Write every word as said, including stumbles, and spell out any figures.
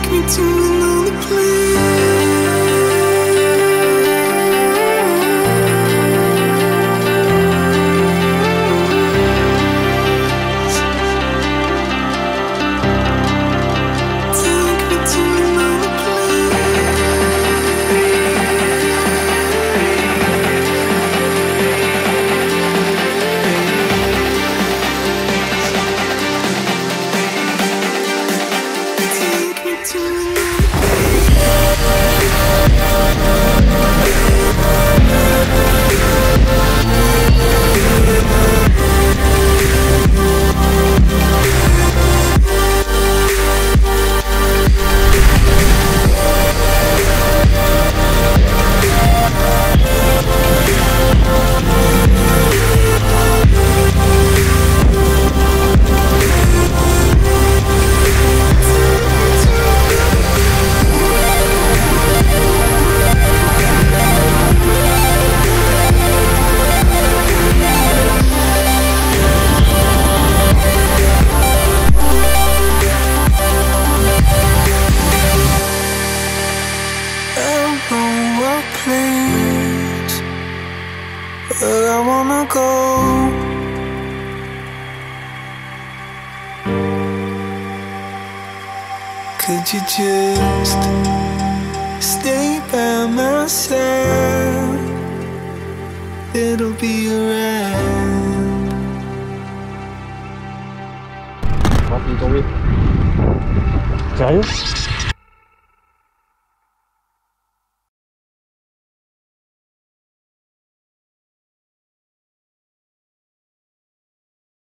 take me to another place. But I wanna go. Could you just stay by my side? It'll be alright. Oh, il est tombé. Sérieux?